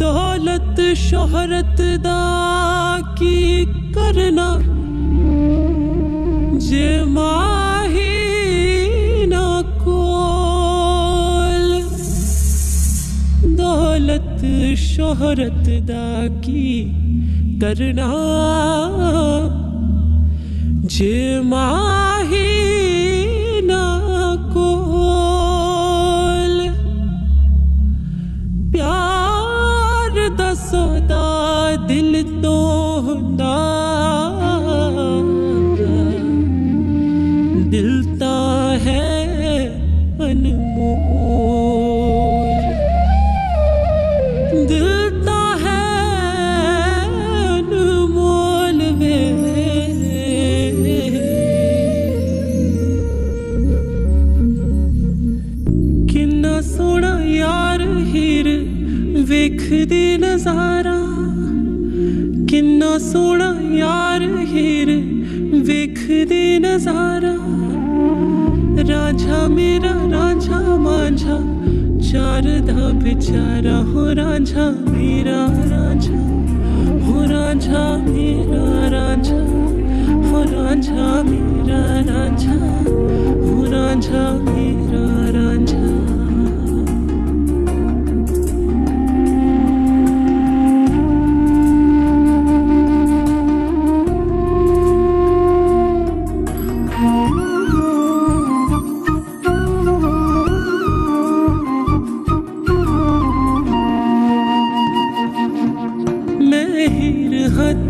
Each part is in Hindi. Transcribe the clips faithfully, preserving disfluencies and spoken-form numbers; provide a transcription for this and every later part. दौलत शोहरत दा की करना जे माही ना कोल। दौलत शोहरत दा की करना जे माही ना कोल। प्यार दा सौदा दिल तो हुंदा दिलता है अनमोल, दिलता है अनमोल वे। किन्ना सोना यार हीर वेखदे नजारा, किन्ना सोना यार हीर वेखदे नजारा। राझा मेरा राझा माझा चार दा बेचारा, हो राझा मेरा राझा, हो राझा मेरा राझा, हो राझा मेरा राझा, हो राझा मेरा राझा।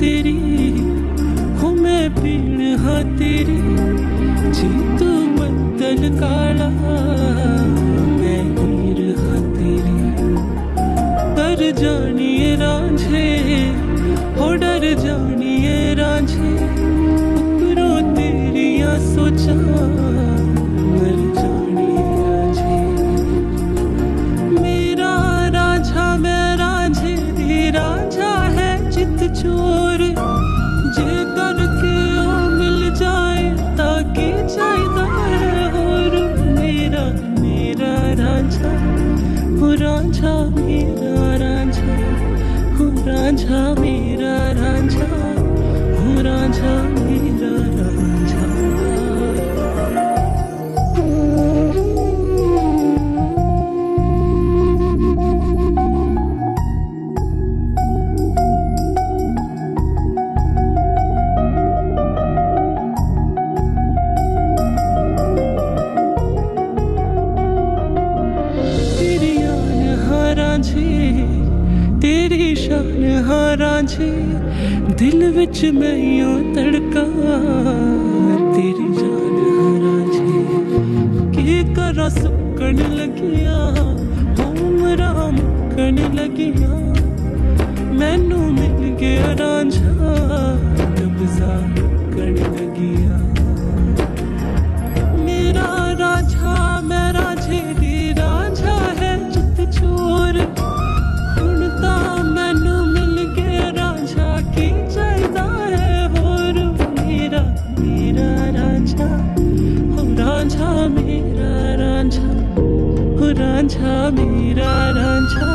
तेरी हो मैं पीण हाँ तेरी, जी तू बदल काला मैं हीर हाँ तेरी। डर जानिए राझे हो डर जानिए राझे, उकरो तेरी या सोचा मर जानिए राझे। मेरा राझा मैं राझे दी राझा है चित चोर, राझा मेरा राझा, हो राझा मेरा राझा, हो राझा मेरा राझा। तेरी शान हाँ राझे दिल विच मैं यूं तड़का, तेरी जान हाँ राझे के करा सुकन लगिया, उमरा मुकन लगिया। मैनू मिल गया राझा नब्ज़ा मुकन लगिया। मेरा राझा मैं राझे दी राझा है चित चोर, मैनू मिल गया राझा की चाहिदा है होर। मेरा मेरा राझा हो राझा मेरा राझा, हो राझा मेरा राझा,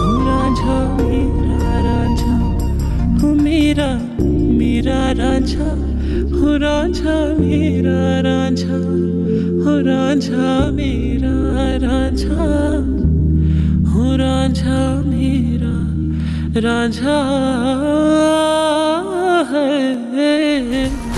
हो राझा मेरा राझा, हो मेरा मेरा राझा, हो राझा मेरा राझा, हो राझा मेरा राझा, हो राझा मेरा राझा है।